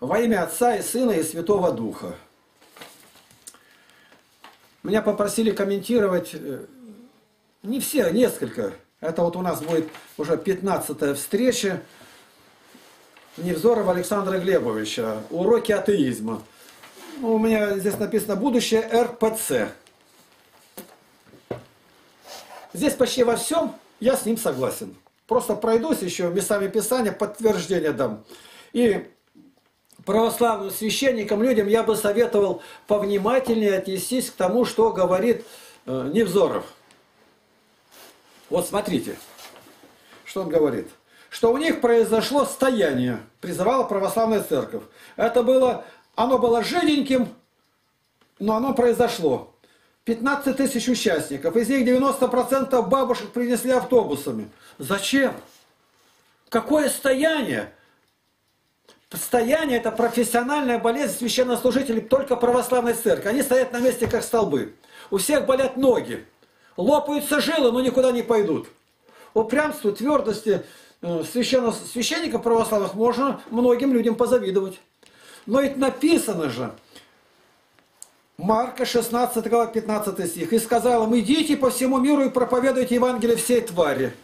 Во имя Отца и Сына и Святого Духа. Меня попросили комментировать не все, а несколько. Это вот у нас будет уже 15-я встреча Невзорова Александра Глебовича. Уроки атеизма. У меня здесь написано «Будущее РПЦ». Здесь почти во всем я с ним согласен. Просто пройдусь еще местами Писания, подтверждение дам. И православным священникам, людям я бы советовал повнимательнее отнестись к тому, что говорит Невзоров. Вот смотрите, что он говорит. Что у них произошло стояние, призывала православная церковь. Это было, оно было жиденьким, но оно произошло. 15 тысяч участников, из них 90% бабушек принесли автобусами. Зачем? Какое стояние? Стояние – это профессиональная болезнь священнослужителей только православной церкви. Они стоят на месте, как столбы. У всех болят ноги. Лопаются жилы, но никуда не пойдут. Упрямству, твердости священников православных можно многим людям позавидовать. Но ведь написано же, Марка 16 глава 15 стих. «И сказал им, идите по всему миру и проповедуйте Евангелие всей твари».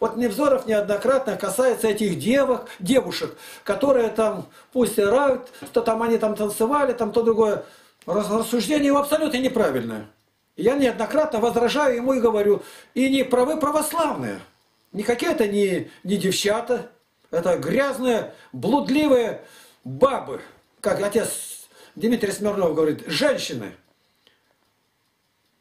Вот Невзоров неоднократно касается этих девушек, которые там пусть орают, то там они там танцевали, там то другое. Рассуждение его абсолютно неправильное. Я неоднократно возражаю ему и говорю, и не правы православные. Никакие это не девчата, это грязные, блудливые бабы, как отец Дмитрий Смирнов говорит, женщины.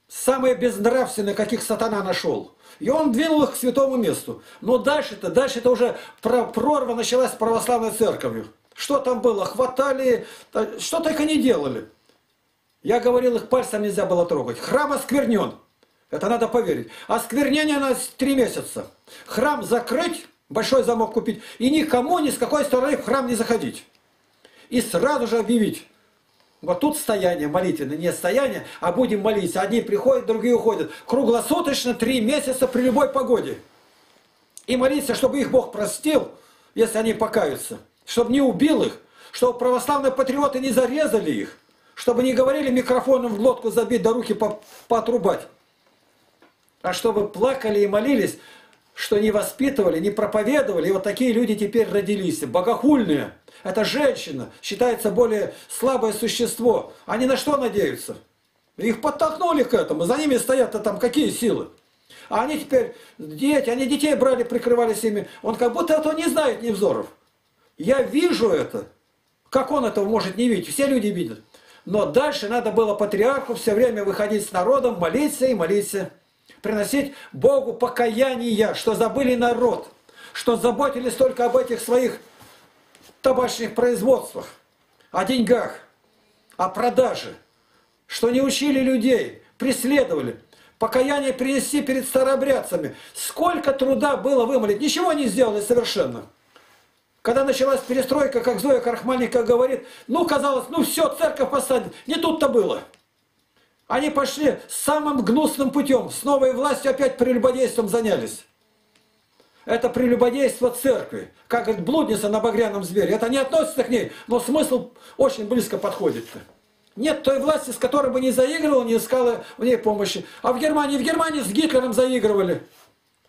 Самые безнравственные, каких сатана нашел. И он двинул их к святому месту. Но дальше-то уже прорва началась с православной церковью. Что там было? Хватали, что только не делали. Я говорил, их пальцем нельзя было трогать. Храм осквернен. Это надо поверить. Осквернение на 3 месяца. Храм закрыть, большой замок купить, и никому ни с какой стороны в храм не заходить. И сразу же объявить. Вот тут стояние молитвенное, не стояние, а будем молиться. Одни приходят, другие уходят. Круглосуточно, 3 месяца при любой погоде. И молиться, чтобы их Бог простил, если они покаются. Чтобы не убил их, чтобы православные патриоты не зарезали их. Чтобы не говорили микрофоном в глотку забить, да руки поотрубать. А чтобы плакали и молились, что не воспитывали, не проповедовали. И вот такие люди теперь родились. Богохульные. Это женщина. Считается более слабое существо. Они на что надеются? Их подтолкнули к этому. За ними стоят-то там какие силы. А они теперь, дети, они детей брали, прикрывались ими. Он как будто этого не знает, Невзоров. Я вижу это. Как он этого может не видеть? Все люди видят. Но дальше надо было патриарху все время выходить с народом, молиться и молиться. Приносить Богу покаяние, что забыли народ, что заботились только об этих своих табачных производствах, о деньгах, о продаже, что не учили людей, преследовали. Покаяние принести перед старообрядцами. Сколько труда было вымолить, ничего не сделали совершенно. Когда началась перестройка, как Зоя Кархманника говорит, ну, казалось, ну все, церковь посадит. Не тут-то было. Они пошли самым гнусным путем. С новой властью опять прелюбодейством занялись. Это прелюбодейство церкви. Как говорит, блудница на багряном звере. Это не относится к ней, но смысл очень близко подходит-то. Нет той власти, с которой бы не заигрывала, не искала у ней помощи. А в Германии с Гитлером заигрывали.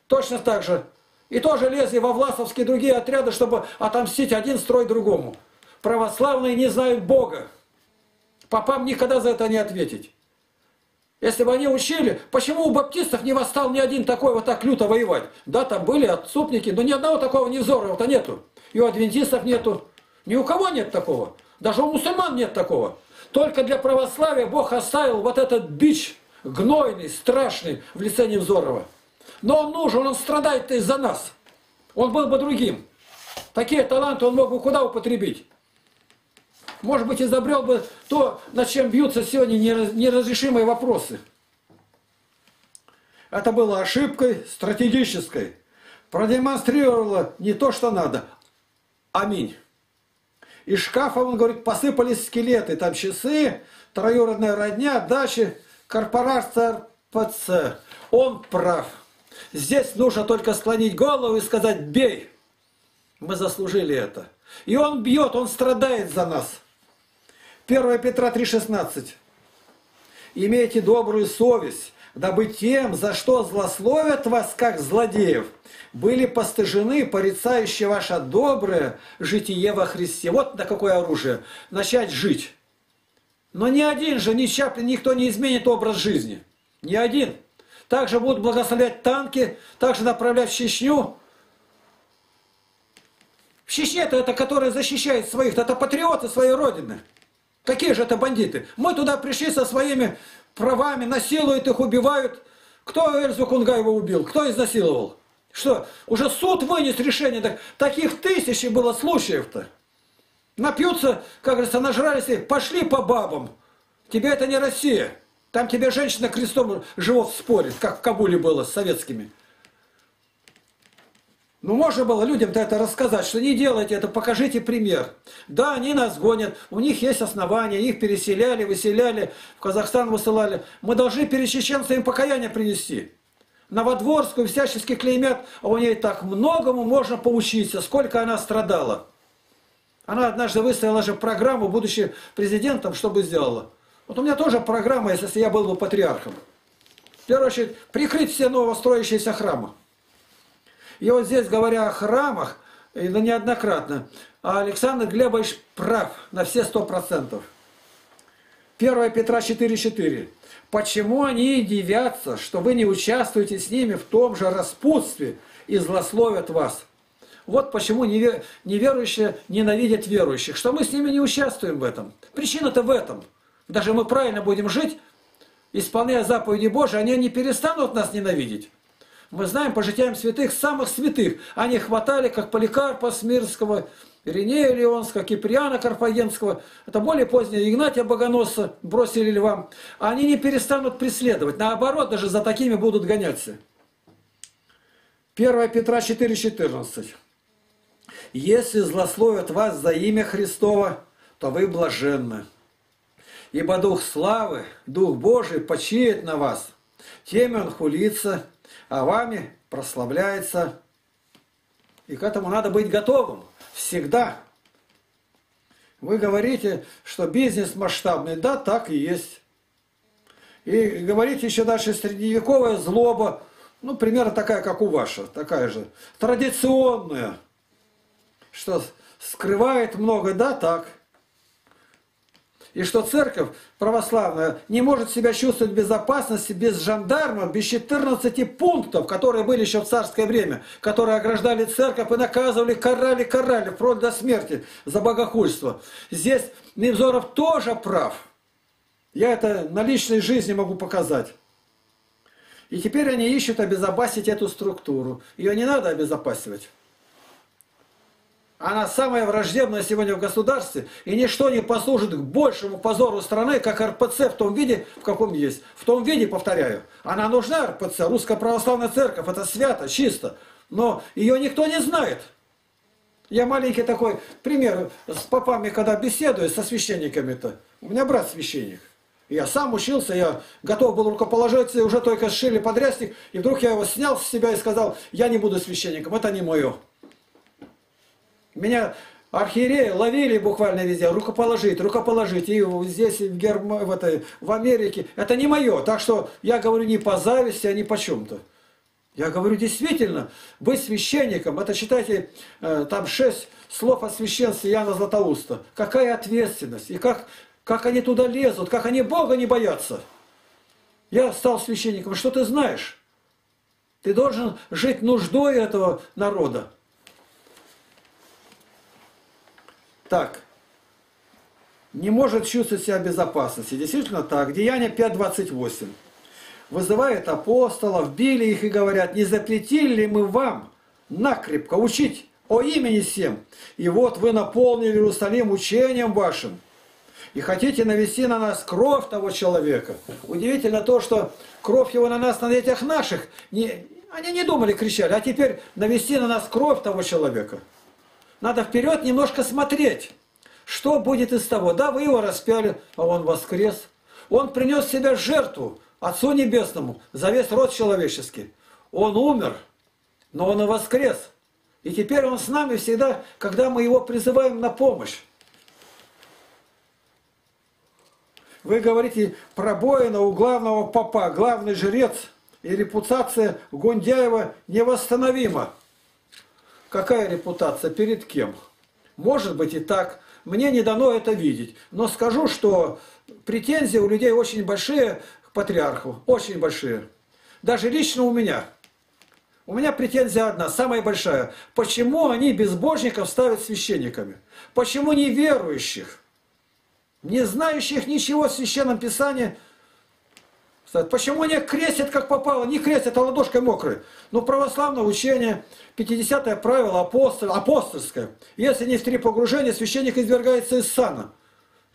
Точно так же. И тоже лезли во власовские другие отряды, чтобы отомстить один строй другому. Православные не знают Бога. Попам никогда за это не ответить. Если бы они учили, почему у баптистов не восстал ни один такой вот так люто воевать? Да, там были отступники, но ни одного такого Невзорова-то нету. И у адвентистов нету. Ни у кого нет такого. Даже у мусульман нет такого. Только для православия Бог оставил вот этот бич гнойный, страшный в лице Невзорова. Но он нужен, он страдает-то из-за нас. Он был бы другим. Такие таланты он мог бы куда употребить? Может быть, изобрел бы то, над чем бьются сегодня неразрешимые вопросы. Это было ошибкой стратегической. Продемонстрировало не то, что надо. Аминь. Из шкафа, он говорит, посыпались скелеты. Там часы, троюродная родня, дачи, корпорация РПЦ. Он прав. Здесь нужно только склонить голову и сказать «бей». Мы заслужили это. И он бьет, он страдает за нас. 1 Петра 3,16. «Имейте добрую совесть, дабы тем, за что злословят вас, как злодеев, были постыжены порицающие ваше доброе житие во Христе». Вот на какое оружие. Начать жить. Но ни один же, ни Чаплин, никто не изменит образ жизни. Ни один. Также будут благословлять танки, также направлять в Чечню. В Чечне-то это, которые защищают своих, это патриоты своей родины. Какие же это бандиты? Мы туда пришли со своими правами, насилуют их, убивают. Кто Эльзу Кунгаеву убил? Кто изнасиловал? Что? Уже суд вынес решение. Таких тысячи было случаев-то. Напьются, как говорится, нажрались и пошли по бабам. Тебе это не Россия. Там тебе женщина крестом живот спорит, как в Кабуле было с советскими. Ну, можно было людям-то это рассказать, что не делайте это, покажите пример. Да, они нас гонят, у них есть основания, их переселяли, выселяли, в Казахстан высылали. Мы должны перед чеченцами покаяние принести. Новодворскую всячески клеймят, а у нее так многому можно поучиться, сколько она страдала. Она однажды выставила же программу, будучи президентом, что бы сделала. Вот у меня тоже программа, если я был бы патриархом. В первую очередь, прикрыть все новостроящиеся храмы. И вот здесь, говоря о храмах, и неоднократно, Александр Глебович прав на все 100%. 1 Петра 4,4. «Почему они дивятся, что вы не участвуете с ними в том же распутстве и злословят вас?» Вот почему неверующие ненавидят верующих, что мы с ними не участвуем в этом. Причина-то в этом. Даже мы правильно будем жить, исполняя заповеди Божьи, они не перестанут нас ненавидеть. Мы знаем по житиям святых, самых святых. Они хватали, как Поликарпа Смирского, Иринея Леонского, Киприана Карфагенского. Это более позднее. Игнатия Богоносца бросили львам. Они не перестанут преследовать. Наоборот, даже за такими будут гоняться. 1 Петра 4,14. «Если злословят вас за имя Христово, то вы блаженны. Ибо Дух славы, Дух Божий почиет на вас. Теми он хулится, а вами прославляется». И к этому надо быть готовым. Всегда. Вы говорите, что бизнес масштабный. Да, так и есть. И говорите еще дальше, средневековая злоба. Ну, примерно такая, как у вашего. Такая же. Традиционная. Что скрывает много. Да, так. И что церковь православная не может себя чувствовать в безопасности без жандармов, без 14 пунктов, которые были еще в царское время, которые ограждали церковь и наказывали, карали, вплоть до смерти за богохульство. Здесь Невзоров тоже прав. Я это на личной жизни могу показать. И теперь они ищут обезопасить эту структуру. Ее не надо обезопасивать. Она самая враждебная сегодня в государстве, и ничто не послужит к большему позору страны, как РПЦ в том виде, в каком есть. В том виде, повторяю, она нужна, РПЦ, Русская Православная Церковь, это свято, чисто, но ее никто не знает. Я маленький такой пример, с попами, когда беседую, со священниками-то, у меня брат священник, я сам учился, я готов был рукоположиться, уже только сшили подрясник, и вдруг я его снял с себя и сказал, я не буду священником, это не мое. Меня архиереи ловили буквально везде, рукоположить, и здесь, и в Америке. Это не мое, так что я говорю не по зависти, а не по чем-то. Я говорю, действительно, быть священником, это, читайте, там 6 слов о священстве Иоанна Златоуста. Какая ответственность, и как они туда лезут, как они Бога не боятся. Я стал священником, что ты знаешь? Ты должен жить нуждой этого народа. Так, не может чувствовать себя в безопасности. Действительно так. Деяние 5.28. «Вызывает апостолов, били их и говорят, не запретили ли мы вам накрепко учить о имени сем? И вот вы наполнили Иерусалим учением вашим, и хотите навести на нас кровь того человека». Удивительно то, что кровь его на нас, на детях наших, они не думали, кричали, а теперь навести на нас кровь того человека. Надо вперед немножко смотреть, что будет из того. Да, вы его распяли, а он воскрес. Он принес себя жертву Отцу Небесному за весь род человеческий. Он умер, но он и воскрес. И теперь он с нами всегда, когда мы его призываем на помощь. Вы говорите, пробоина у главного попа, главный жрец, и репутация Гундяева невосстановима. Какая репутация? Перед кем? Может быть и так. Мне не дано это видеть. Но скажу, что претензии у людей очень большие к патриарху. Очень большие. Даже лично у меня. У меня претензия одна, самая большая. Почему они безбожников ставят священниками? Почему неверующих, не знающих ничего в Священном Писании? Почему они крестят как попало? Не крестят, а ладошкой мокрой. Но православное учение, 50-е правило апостольское. Если не в три погружения, священник извергается из сана.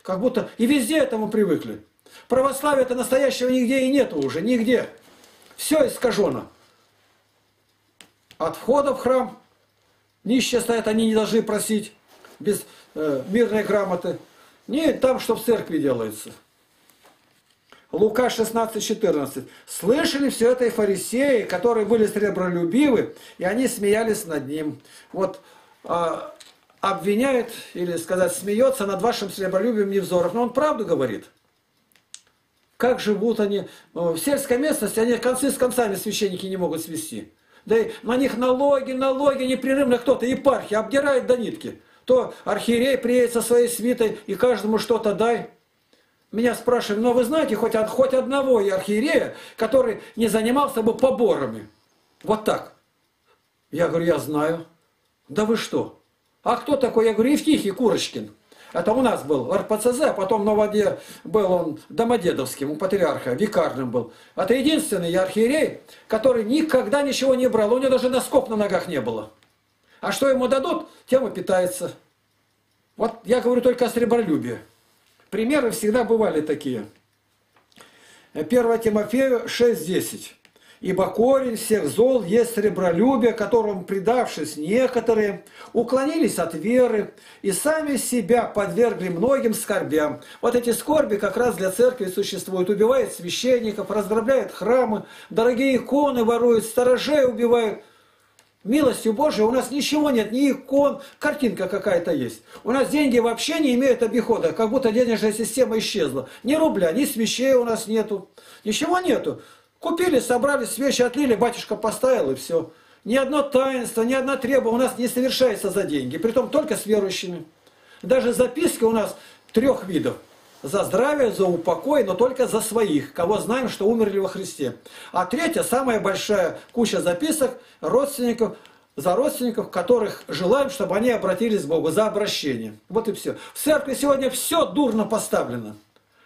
Как будто и везде этому привыкли. Православия-то настоящего нигде и нету уже, нигде. Все искажено. От входа в храм нищие стоят, они не должны просить без мирной грамоты. Не там, что в церкви делается. Лука 16:14. Слышали все это и фарисеи, которые были сребролюбивы, и они смеялись над ним. Вот обвиняет, или сказать, смеется над вашим сребролюбием Невзоров. Но он правду говорит. Как живут они. В сельской местности они концы с концами священники не могут свести. Да и на них налоги непрерывно кто-то, епархия, обдирает до нитки. То архиерей приедет со своей свитой и каждому что-то дай. Меня спрашивают, но вы знаете хоть одного архиерея, который не занимался бы поборами? Вот так. Я говорю, я знаю. Да вы что? А кто такой? Я говорю, Евтихий Курочкин. Это у нас был РПЦЗ, а потом на воде был он домодедовским, у патриарха, викарным был. Это единственный архиерей, который никогда ничего не брал. У него даже наскоб на ногах не было. А что ему дадут, тем и питается. Вот я говорю только о сребролюбии. Примеры всегда бывали такие. 1 Тимофею 6:10. Ибо корень всех зол есть сребролюбие, которому, предавшись, некоторые уклонились от веры и сами себя подвергли многим скорбям. Вот эти скорби как раз для церкви существуют. Убивают священников, разграбляют храмы, дорогие иконы воруют, сторожей убивают. Милостью Божией у нас ничего нет, ни икон, картинка какая-то есть. У нас деньги вообще не имеют обихода, как будто денежная система исчезла. Ни рубля, ни свечей у нас нету, ничего нету. Купили, собрали, свечи отлили, батюшка поставил и все. Ни одно таинство, ни одна требование у нас не совершается за деньги, притом только с верующими. Даже записки у нас трех видов. За здравие, за упокой, но только за своих, кого знаем, что умерли во Христе. А третья, самая большая куча записок родственников, за родственников, которых желаем, чтобы они обратились к Богу, за обращение. Вот и все. В церкви сегодня все дурно поставлено.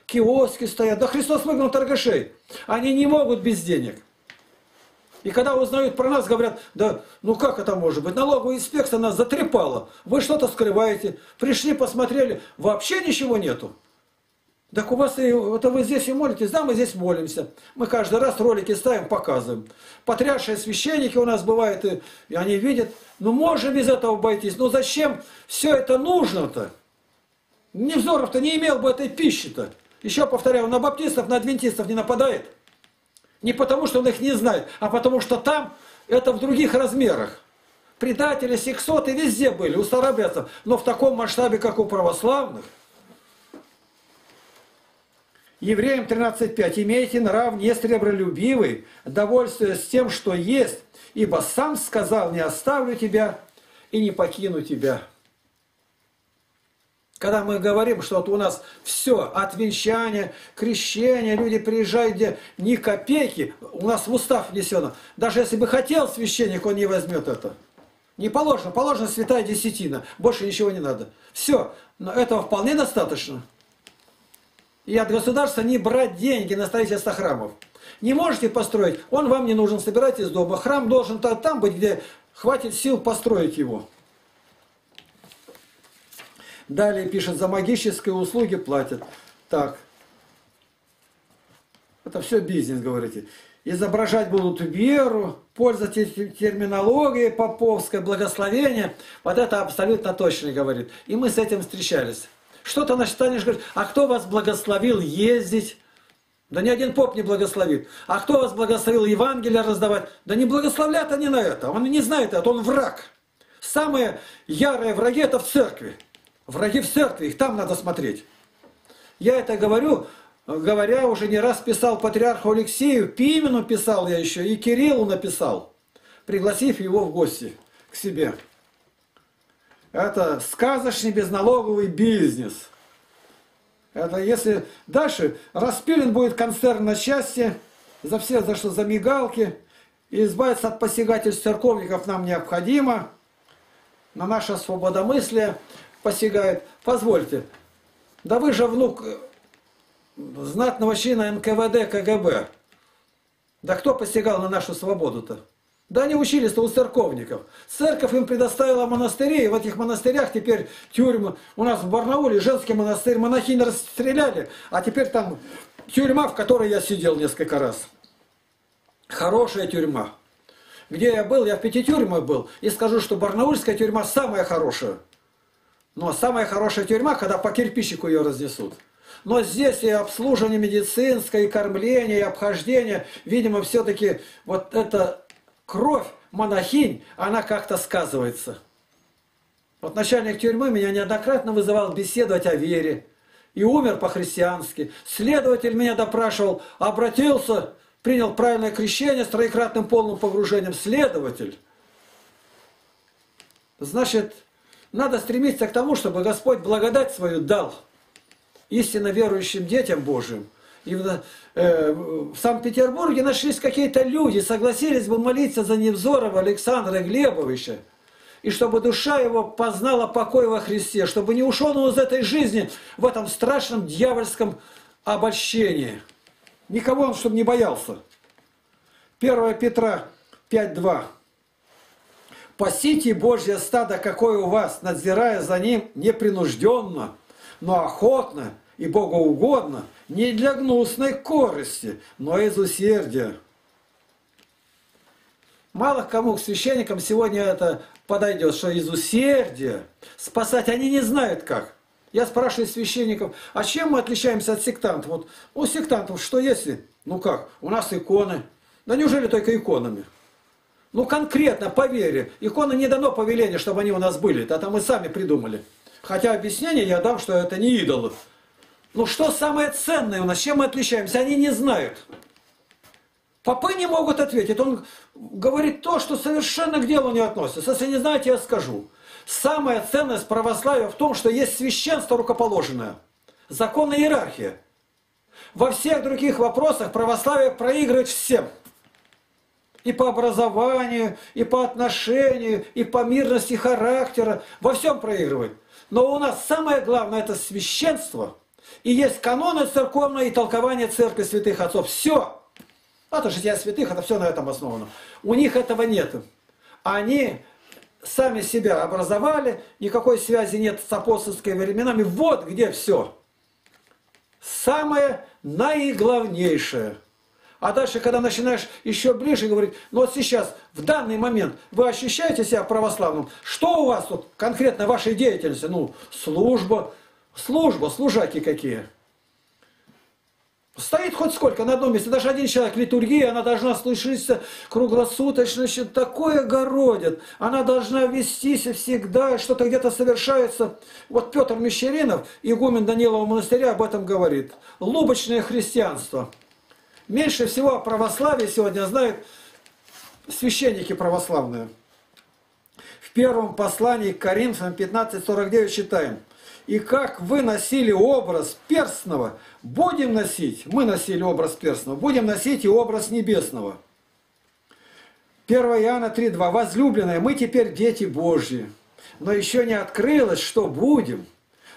Киоски стоят. Да Христос выгнал торгашей. Они не могут без денег. И когда узнают про нас, говорят, да ну как это может быть? Налоговая инспекция нас затрепала. Вы что-то скрываете. Пришли, посмотрели. Вообще ничего нету. Так у вас и, это вы здесь и молитесь. Да, мы здесь молимся. Мы каждый раз ролики ставим, показываем. Потрясшие священники у нас бывают, и они видят. Ну можно без этого обойтись. Ну зачем все это нужно-то? Невзоров-то не имел бы этой пищи-то. Еще повторяю, на баптистов, на адвентистов не нападает. Не потому, что он их не знает, а потому, что там это в других размерах. Предатели, сексоты везде были, у старобрядцев, но в таком масштабе, как у православных. Евреям 13:5. «Имейте нрав несребролюбивый, довольствуясь тем, что есть, ибо сам сказал, не оставлю тебя и не покину тебя». Когда мы говорим, что вот у нас все, от венчания, крещения, люди приезжают, где ни копейки, у нас в устав внесено. Даже если бы хотел священник, он не возьмет это. Не положено, положена святая десятина, больше ничего не надо. Все, но этого вполне достаточно. И от государства не брать деньги на строительство храмов. Не можете построить, он вам не нужен, собирайте из дома. Храм должен там быть, где хватит сил построить его. Далее пишет, за магические услуги платят. Так. Это все бизнес, говорите. Изображать будут веру, пользоваться терминологией поповской, благословение. Вот это абсолютно точно говорит. И мы с этим встречались. Что-то начинаешь говорить, а кто вас благословил ездить? Да ни один поп не благословит. А кто вас благословил Евангелие раздавать? Да не благословлят они на это. Он не знает это, он враг. Самые ярые враги — это в церкви. Враги в церкви, их там надо смотреть. Я это говорю, говоря, уже не раз писал патриарху Алексею, Пимену писал я еще, и Кириллу написал, пригласив его в гости к себе. Это сказочный безналоговый бизнес. Это если дальше распилен будет концерн на части, за все, за что, за мигалки, и избавиться от посягательств церковников нам необходимо, на наше свободомыслие посягает. Позвольте, да вы же внук знатного чина НКВД, КГБ. Да кто посягал на нашу свободу-то? Да они учились-то у церковников. Церковь им предоставила монастыри, и в этих монастырях теперь тюрьмы. У нас в Барнауле женский монастырь, монахинь расстреляли, а теперь там тюрьма, в которой я сидел несколько раз. Хорошая тюрьма. Где я был? Я в 5 тюрьмах был. И скажу, что барнаульская тюрьма самая хорошая. Но самая хорошая тюрьма, когда по кирпичику ее разнесут. Но здесь и обслуживание медицинское, и кормление, и обхождение. Видимо, все-таки вот это... Кровь монахинь, она как-то сказывается. Вот начальник тюрьмы меня неоднократно вызывал беседовать о вере. И умер по-христиански. Следователь меня допрашивал, обратился, принял правильное крещение с троекратным полным погружением. Следователь. Значит, надо стремиться к тому, чтобы Господь благодать свою дал истинно верующим детям Божьим. И в Санкт-Петербурге нашлись какие-то люди, согласились бы молиться за Невзорова Александра Глебовича, и чтобы душа его познала покой во Христе, чтобы не ушел он из этой жизни в этом страшном дьявольском обольщении. Никого он, чтобы не боялся. 1 Петра 5:2. «Пасите Божье стадо, какое у вас, надзирая за ним непринужденно, но охотно и богоугодно, не для гнусной корысти, но из усердия». Мало кому к священникам сегодня это подойдет, что из усердия спасать они не знают как. Я спрашиваю священников, а чем мы отличаемся от сектантов? Вот у сектантов что если? Ну как, у нас иконы. Да неужели только иконами? Ну конкретно, по вере. Иконы не дано повеление, чтобы они у нас были. Это мы сами придумали. Хотя объяснение я дам, что это не идолы. Ну что самое ценное у нас, чем мы отличаемся? Они не знают. Попы не могут ответить. Он говорит то, что совершенно к делу не относится. Если не знаете, я скажу. Самая ценность православия в том, что есть священство рукоположенное. Закон и иерархия. Во всех других вопросах православие проигрывает всем. И по образованию, и по отношению, и по мирности характера. Во всем проигрывает. Но у нас самое главное — это священство. И есть каноны церковные и толкование церкви святых отцов. Все. Это жития святых, это все на этом основано. У них этого нет. Они сами себя образовали, никакой связи нет с апостольскими временами. Вот где все. Самое наиглавнейшее. А дальше, когда начинаешь еще ближе говорить, ну вот сейчас, в данный момент, вы ощущаете себя православным? Что у вас тут конкретно в вашей деятельности? Ну, служба. Служба, служаки какие. Стоит хоть сколько на одном месте, даже один человек, литургия, она должна слышаться круглосуточно, такое городит. Она должна вестись всегда, что-то где-то совершается. Вот Петр Мещеринов, игумен Данилова монастыря, об этом говорит. Лубочное христианство. Меньше всего о православии сегодня знают священники православные. В первом послании к Коринфянам 15:49 читаем. «И как вы носили образ перстного, будем носить, мы носили образ перстного, будем носить и образ небесного». 1 Иоанна 3:2. «Возлюбленные, мы теперь дети Божьи, но еще не открылось, что будем.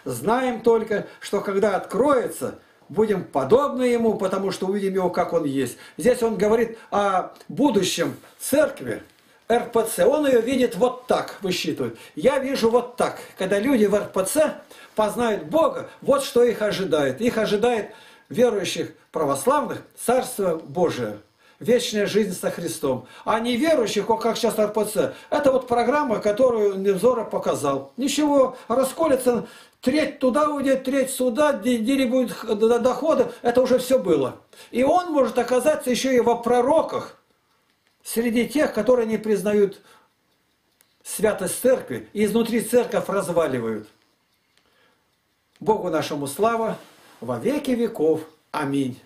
Знаем только, что когда откроется, будем подобны Ему, потому что увидим Его, как Он есть». Здесь он говорит о будущем церкви. РПЦ, он ее видит вот так, высчитывает. Я вижу вот так, когда люди в РПЦ познают Бога, вот что их ожидает. Их ожидает верующих православных Царство Божие, вечная жизнь со Христом. А неверующих, как сейчас РПЦ, это вот программа, которую Невзоров показал. Ничего, расколется, треть туда уйдет, треть сюда, дели будет доходы, это уже все было. И он может оказаться еще и во пророках, среди тех, которые не признают святость церкви и изнутри церковь разваливают. Богу нашему слава во веки веков. Аминь.